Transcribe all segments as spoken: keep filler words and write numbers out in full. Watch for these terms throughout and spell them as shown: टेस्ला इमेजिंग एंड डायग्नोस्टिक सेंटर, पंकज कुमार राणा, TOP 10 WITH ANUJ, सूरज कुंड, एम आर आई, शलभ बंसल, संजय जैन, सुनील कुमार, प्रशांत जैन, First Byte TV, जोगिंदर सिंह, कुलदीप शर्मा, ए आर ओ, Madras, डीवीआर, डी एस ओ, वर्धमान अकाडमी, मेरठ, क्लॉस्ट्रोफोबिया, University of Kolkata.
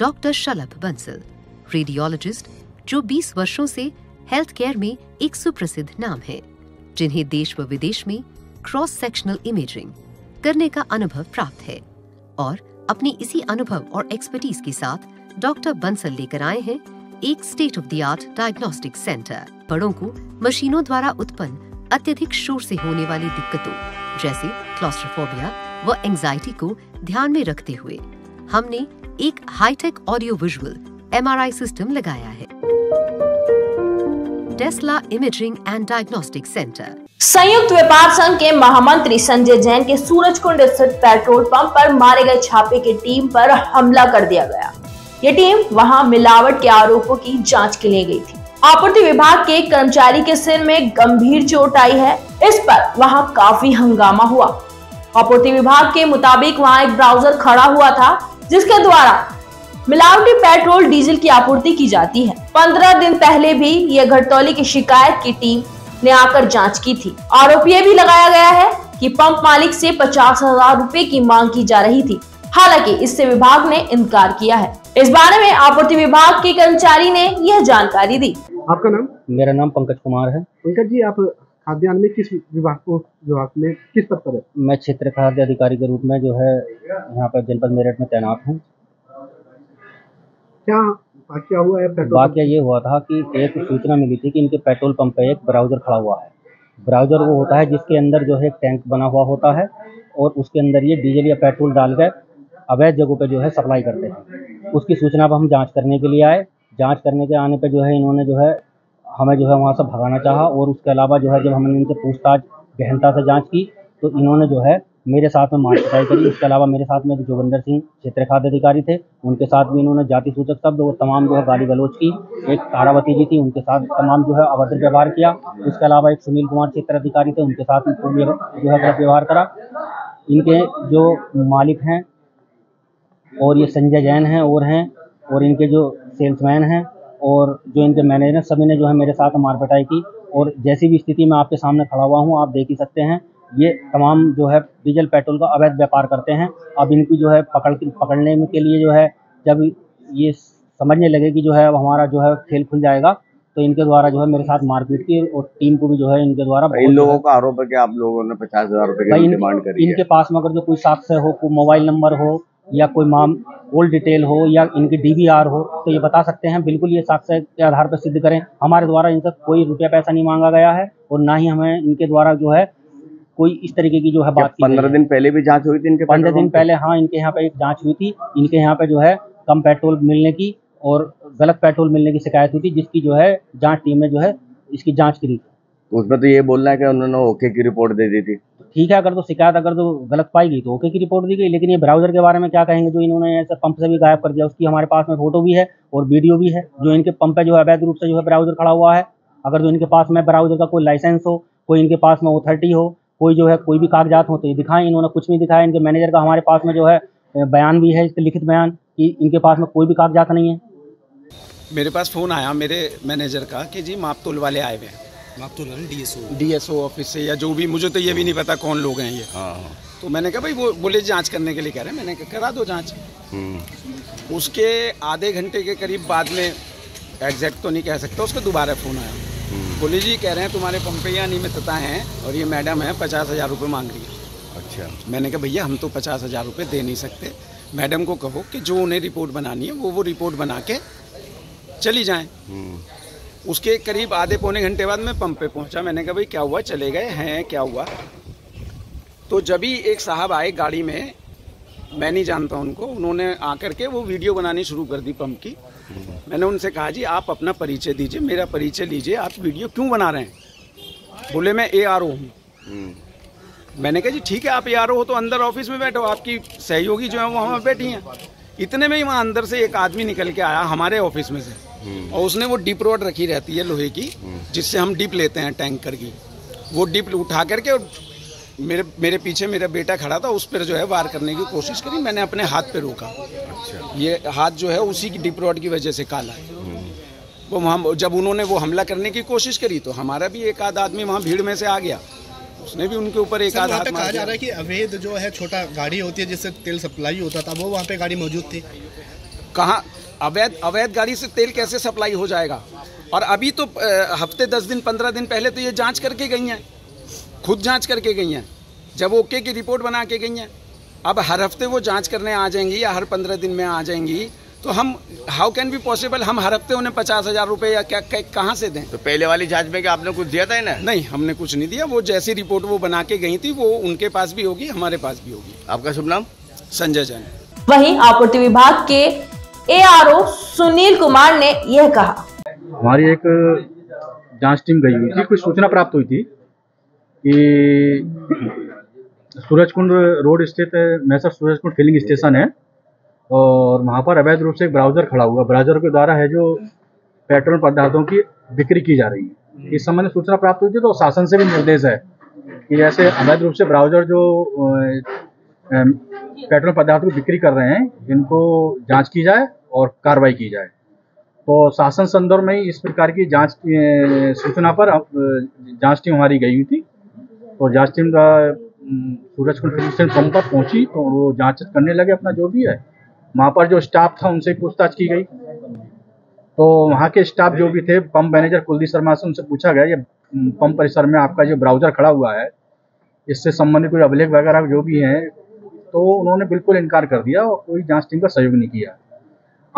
Doctor शलभ बंसल, radiologist जो बीस वर्षों से हेल्थ केयर में एक सुप्रसिद्ध नाम है, जिन्हें देश व विदेश में क्रॉस सेक्शनल इमेजिंग करने का अनुभव प्राप्त है। और अपने इसी अनुभव और एक्सपर्टीज के साथ डॉक्टर बंसल लेकर आए हैं एक state of the art diagnostic centre, बड़ों को मशीनों द्वारा उत्पन्न अत्यधिक शोर से होने वाली दिक्कतों जैसे क्लॉस्ट्रोफोबिया व एंजाइटी को ध्यान में रखते हुए हमने एक hi tech audio visual एम आर आई system लगाया है। टेस्ला इमेजिंग एंड डायग्नोस्टिक सेंटर संयुक्त व्यापार संघ के महामंत्री संजय जैन के सूरज कुंड स्थित पेट्रोल पंप पर मारे गए छापे की टीम पर हमला कर दिया गया। ये टीम वहां मिलावट के आरोपों की जांच के लिए गई थी। आपूर्ति विभाग के कर्मचारी के सिर में गंभीर चोट आई है, इस पर वहां काफी हंगामा हुआ। आपूर्ति विभाग के मुताबिक वहां एक ब्राउजर खड़ा हुआ था जिसके द्वारा मिलावटी पेट्रोल डीजल की आपूर्ति की जाती है। पंद्रह दिन पहले भी यह घटतौली की शिकायत की टीम ने आकर जांच की थी। आरोप यह भी लगाया गया है कि पंप मालिक से पचास हजार रूपए की मांग की जा रही थी, हालांकि इससे विभाग ने इनकार किया है। इस बारे में आपूर्ति विभाग के कर्मचारी ने यह जानकारी दी। आपका नाम? मेरा नाम पंकज कुमार है। पंकज जी, आप खाद्यान्न में किस विभाग को विभाग में किस पद पर है? मैं क्षेत्र खाद्य अधिकारी के रूप में जो है यहाँ पर जनपद मेरठ में तैनात हूँ। क्या वाक्य हुआ है? वाक्य ये हुआ था कि एक सूचना मिली थी कि इनके पेट्रोल पंप पे एक ब्राउजर खड़ा हुआ है। ब्राउजर वो होता है जिसके अंदर जो है टैंक बना हुआ होता है और उसके अंदर ये डीजल या पेट्रोल डालकर अवैध जगहों पे जो है सप्लाई करते हैं। उसकी सूचना पर हम जांच करने के लिए आए। जांच करने के आने पे जो है इन्होंने जो है हमें जो है वहाँ से भगाना चाहा और उसके अलावा जो है जब हमने इनसे पूछताछ गहनता से जांच की तो इन्होंने जो है मेरे साथ में मारपीटाई करी। उसके अलावा मेरे साथ में जोगिंदर सिंह क्षेत्र खाद्य अधिकारी थे, उनके साथ भी इन्होंने जाति सूचक शब्द और तमाम जो है गाली गलोच की। एक तारावती जी थी, उनके साथ तमाम जो है अभद्र व्यवहार किया। उसके अलावा एक सुनील कुमार क्षेत्र अधिकारी थे, उनके साथ में जो है गलत व्यवहार करा। इनके जो मालिक हैं और ये संजय जैन हैं और हैं और इनके जो सेल्समैन हैं और जो इनके मैनेजर हैं, सभी ने जो है मेरे साथ मारपीटाई की। और जैसी भी स्थिति में आपके सामने खड़ा हुआ हूँ, आप देख ही सकते हैं ये तमाम जो है डीजल पेट्रोल का अवैध व्यापार करते हैं। अब इनकी जो है पकड़ पकड़ने के लिए जो है जब ये समझने लगे कि जो है अब हमारा जो है खेल खुल जाएगा तो इनके द्वारा जो है मेरे साथ मारपीट की और टीम को भी जो है इनके द्वारा इन लोगों का आरोप है कि आप लोगों ने पचास हजार रुपए की डिमांड करी। इनके पास में अगर जो कोई साक्ष्य हो, कोई मोबाइल नंबर हो या कोई माम ओल्ड डिटेल हो या इनकी डी वी आर हो तो ये बता सकते हैं। बिल्कुल ये साक्ष्य के आधार पर सिद्ध करें। हमारे द्वारा इनसे कोई रुपया पैसा नहीं मांगा गया है और ना ही हमें इनके द्वारा जो है कोई इस तरीके की जो है बात। पंद्रह दिन पहले भी जांच हुई थी इनके? पंद्रह दिन पहले हाँ, इनके यहाँ पे एक जांच हुई थी। इनके यहाँ पे जो है कम पेट्रोल मिलने की और गलत पेट्रोल मिलने की शिकायत हुई थी, जिसकी जो है जाँच टीम ने जो है इसकी जाँच करी। उसमें तो ये बोलना है कि उन्होंने ओके की रिपोर्ट दे दी थी। ठीक है, अगर तो शिकायत अगर तो गलत पाई गई तो ओके की रिपोर्ट दी गई, लेकिन ये ब्राउजर के बारे में क्या कहेंगे जो इन्होंने ऐसे पंप से भी गायब कर दिया। उसकी हमारे पास में फोटो भी है और वीडियो भी है जो इनके पंप पे जो है अवैध रूप से जो है ब्राउजर खड़ा हुआ है। अगर जो इनके पास में ब्राउजर का कोई लाइसेंस हो, कोई इनके पास में अथॉरिटी हो, कोई जो है कोई भी कागजात हो तो ये दिखाएं। इन्होंने कुछ नहीं दिखाया। इनके मैनेजर का हमारे पास में जो है बयान भी है, इसके लिखित बयान, कि इनके पास में कोई भी कागजात नहीं है। मेरे पास फ़ोन आया मेरे मैनेजर का कि जी मापतोल वाले आए हुए हैं, डी एस ओ ऑफिस से या जो भी, मुझे तो ये भी नहीं पता कौन लोग हैं ये। हाँ। तो मैंने कहा भाई वो बोले जांच करने के लिए कह रहे हैं। मैंने कहा करा दो जांच। उसके आधे घंटे के करीब बाद में, एग्जैक्ट तो नहीं कह सकता, उसका दोबारा फ़ोन आया। बोले जी कह रहे हैं तुम्हारे पंपे या अनियमितता है और ये मैडम है पचास हज़ार रुपये मांग रही है। अच्छा। मैंने कहा भैया हम तो पचास हज़ार रुपये दे नहीं सकते, मैडम को कहो कि जो उन्हें रिपोर्ट बनानी है वो वो रिपोर्ट बना के चली जाएँ। उसके करीब आधे पौने घंटे बाद मैं पंप पे पहुंचा। मैंने कहा भाई क्या हुआ, चले गए हैं क्या हुआ? तो जब ही एक साहब आए गाड़ी में, मैं नहीं जानता उनको, उन्होंने आकर के वो वीडियो बनानी शुरू कर दी पंप की। मैंने उनसे कहा जी आप अपना परिचय दीजिए, मेरा परिचय लीजिए, आप वीडियो क्यों बना रहे हैं? बोले मैं ए आर ओ हूँ। मैंने कहा जी ठीक है, आप ए आर ओ हो तो अंदर ऑफिस में बैठो, आपकी सहयोगी जो है वो वहाँ बैठी हैं। इतने में ही वहाँ अंदर से एक आदमी निकल के आया हमारे ऑफिस में से और उसने वो डिप रोड रखी रहती है लोहे की, जिससे हम डिप लेते हैं टैंकर की, वो डिप उठा करके और मेरे मेरे पीछे मेरा बेटा खड़ा था, उस पर जो है वार करने की कोशिश करी। मैंने अपने हाथ पे रोका। अच्छा। ये हाथ जो है उसी की डिप रोड की वजह से काला है। वो वहाँ जब उन्होंने वो हमला करने की कोशिश करी तो हमारा भी एक आध आदमी वहाँ भीड़ में से आ गया, उसने भी उनके ऊपर एक आधार कहा जा रहा है कि अवैध जो है छोटा गाड़ी होती है जिससे तेल सप्लाई होता था, वो वहाँ पे गाड़ी मौजूद थी। कहाँ अवैध अवैध गाड़ी से तेल कैसे सप्लाई हो जाएगा। और अभी तो हफ्ते दस दिन पंद्रह दिन पहले तो ये जांच करके गई हैं, खुद जांच करके गई हैं, जब ओके की रिपोर्ट बना के गई हैं। अब हर हफ्ते वो जांच करने आ जाएंगी या हर पंद्रह दिन में आ जाएंगी, तो हम हाउ कैन बी पॉसिबल, हम हर हफ्ते उन्हें पचास हज़ार रुपये या क्या कहाँ से दें। तो पहले वाली जांच में क्या आपने कुछ दिया था? ना नहीं, हमने कुछ नहीं दिया। वो जैसी रिपोर्ट वो बना के गई थी वो उनके पास भी होगी, हमारे पास भी होगी। आपका शुभ नाम? संजय जैन। वहीं आपूर्ति विभाग के ए आर ओ सुनील कुमार ने यह कहा, हमारी एक जांच टीम गई हुई थी, कुछ सूचना प्राप्त हुई थी कि सूरज कुंड रोड स्थित मैसर सूरज कुंड फिलिंग स्टेशन है और वहाँ पर अवैध रूप से एक ब्राउजर खड़ा हुआ, ब्राउजर के द्वारा है जो पेट्रोल पदार्थों की बिक्री की जा रही है। इस संबंध में सूचना प्राप्त हुई थी, तो शासन से भी निर्देश है कि ऐसे अवैध रूप से ब्राउजर जो पेट्रोल पदार्थों की बिक्री कर रहे हैं इनको जांच की जाए और कार्रवाई की जाए। तो शासन संदर्भ में ही इस प्रकार की जांच सूचना पर जांच टीम हमारी गई हुई थी, तो जांच टीम का सूरज कुंड पंप पर पहुंची तो वो जांच करने लगे, अपना जो भी है वहाँ पर जो स्टाफ था उनसे पूछताछ की गई, तो वहाँ के स्टाफ जो भी थे पंप मैनेजर कुलदीप शर्मा से उनसे पूछा गया ये पंप परिसर में आपका जो ब्राउजर खड़ा हुआ है इससे संबंधित कोई अभिलेख वगैरह जो भी हैं, तो उन्होंने बिल्कुल इनकार कर दिया और कोई जांच टीम का सहयोग नहीं किया।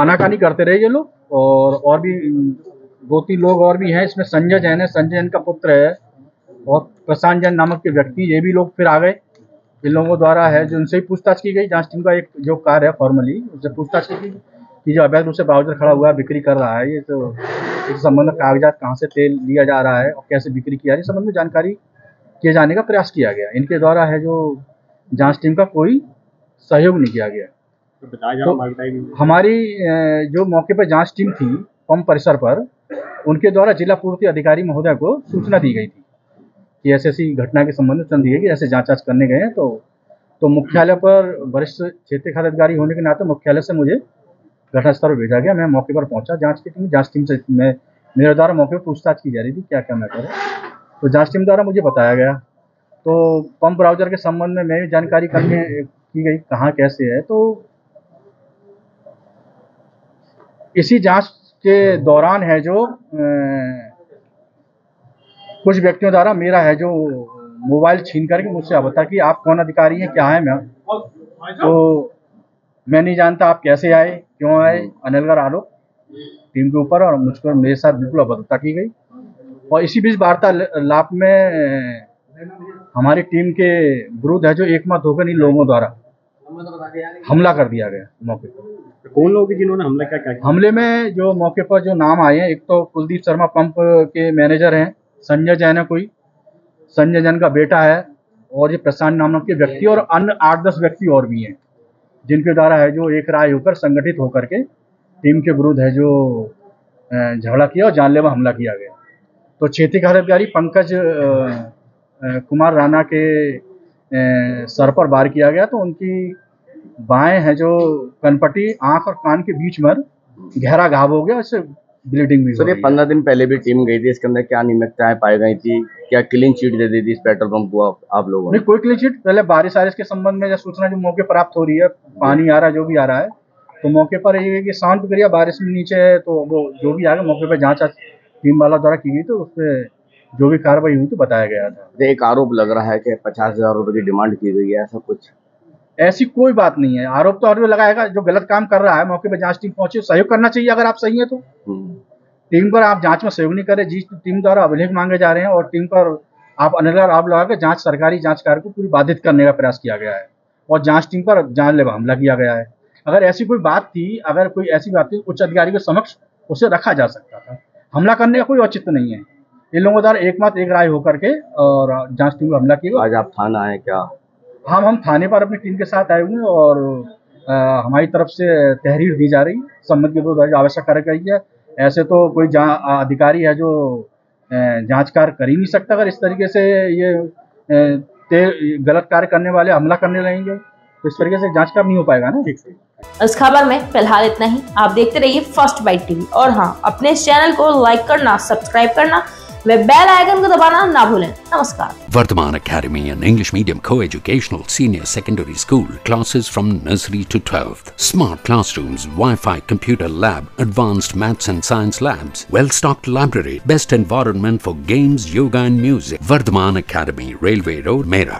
आनाकानी करते रहे ये लोग, और और भी दो तीन लोग और भी हैं, इसमें संजय जैन है, संजय जैन का पुत्र है और प्रशांत जैन नामक के व्यक्ति, ये भी लोग फिर आ गए। इन लोगों द्वारा है जो उनसे ही पूछताछ की गई, जांच टीम का एक जो कार्य है फॉर्मली उससे पूछताछ की गई कि जो अवैध रूप से ब्राउजर खड़ा हुआ है बिक्री कर रहा है, ये तो इस संबंध में कागजात कहाँ से तेल लिया जा रहा है और कैसे बिक्री किया जा रही है, इस संबंध में जानकारी किए जाने का प्रयास किया गया। इनके द्वारा है जो जांच टीम का कोई सहयोग नहीं किया गया। तो हमारी जो मौके पर जांच टीम थी पंप परिसर पर, उनके द्वारा जिला पूर्ति अधिकारी महोदय को सूचना दी गई थी कि ऐसी ऐसी घटना के संबंध में सूचना दी है कि ऐसे जांच जाँच करने गए हैं, तो तो मुख्यालय पर वरिष्ठ क्षेत्रीय खाद्य अधिकारी होने के नाते मुख्यालय से मुझे घटनास्थल पर भेजा गया। मैं मौके पर पहुंचा, जांच की टीम जांच टीम से मैं मेरे द्वारा मौके पर पूछताछ की जा रही थी क्या क्या मैटर है, तो जाँच टीम द्वारा मुझे बताया गया। तो पंप ब्राउजर के संबंध में मैं जानकारी करने की गई कहाँ कैसे है, तो इसी जांच के दौरान है जो कुछ व्यक्तियों द्वारा मेरा है जो मोबाइल छीन करके मुझसे बता कि आप कौन अधिकारी हैं क्या है, मैं तो मैं नहीं जानता आप कैसे आए क्यों आए, अनिलगढ़ आरोप टीम के ऊपर और मुझ पर मेरे साथ बिल्कुल अभद्रता की गई। और इसी बीच वार्तालाप में हमारी टीम के विरुद्ध है जो एकमत होकर इन लोगों द्वारा हमला कर दिया गया मौके पर। कौन लोग जिन्होंने हमला क्या किया? हमले में जो मौके पर जो नाम आए हैं, एक तो कुलदीप शर्मा पंप के मैनेजर हैं, संजय जैन है कोई, संजय जैन का बेटा है और ये प्रशांत नाम के व्यक्ति और अन्य आठ दस व्यक्ति और भी हैं जिनके द्वारा है जो एक राय होकर संगठित होकर के टीम के विरुद्ध है जो झगड़ा किया और जानलेवा हमला किया गया। तो क्षेत्रीय खाद्य अधिकारी पंकज कुमार राणा के सर पर वार किया गया, तो उनकी बाएं है जो कनपट्टी आंख और कान के बीच में गहरा घाव हो गया, इससे ब्लीडिंग भी। सर ये पंद्रह दिन पहले भी टीम गई थी, इसके अंदर क्या अनियमितताएं पाई गई थी, क्या क्लीन चीट दे दी थी इस पेट्रोल पंप को आप, आप लोगों ने? कोई क्लीन चीट, पहले बारिश आरिश के संबंध में जो सूचना जो मौके प्राप्त हो रही है, पानी आ रहा है जो भी आ रहा है, तो मौके पर ये है कि शांत प्रक्रिया बारिश में नीचे है तो वो जो भी आ गया मौके पर जाँच टीम वाला द्वारा की गई, तो उससे जो भी कार्रवाई हुई तो बताया गया था। एक आरोप लग रहा है कि पचास हजार रुपये की डिमांड की गई है, ऐसा कुछ? ऐसी कोई बात नहीं है, आरोप तो आरोप लगाएगा जो गलत काम कर रहा है। मौके पर जांच टीम पहुंची, सहयोग करना चाहिए अगर आप सही हैं तो। टीम पर आप जांच में सहयोग नहीं करें, जिस टीम द्वारा अभिलेख मांगे जा रहे हैं और टीम पर आप अनिलगढ़ आरोप लगाकर जाँच सरकारी जाँच कार्य को पूरी बाधित करने का प्रयास किया गया है और जाँच टीम पर जानलेवा हमला किया गया है। अगर ऐसी कोई बात थी, अगर कोई ऐसी बात थी उच्च अधिकारी के समक्ष उसे रखा जा सकता था, हमला करने का कोई औचित्य नहीं है। इन लोगों द्वारा एकमत एक राय होकर के और जांच टीम पर हमला किया। आज आप थाना आए क्या? हाँ, हम थाने पर अपनी टीम के साथ आए हुए हैं और आ, हमारी तरफ से तहरीर दी जा रही संबंध के विरुद्ध आवश्यक कार्य करी है। ऐसे तो कोई अधिकारी है जो जांच कार्य कर ही नहीं सकता, अगर इस तरीके से ये गलत कार्य करने वाले हमला करने लगेंगे तो इस तरीके से जाँच कार्य नहीं हो पाएगा ना। ठीक से इस खबर में फिलहाल इतना ही। आप देखते रहिए फर्स्ट बाइट टीवी और हाँ, अपने चैनल को लाइक करना, सब्सक्राइब करना वे बेल आइकन को दबाना ना भूलें। नमस्कार। वर्धमान अकाडमी and English medium coeducational senior secondary school classes from nursery to twelfth smart classrooms wifi computer lab advanced maths and science labs well stocked library best environment for games yoga and music वर्धमान अकाडमी railway road मेरठ।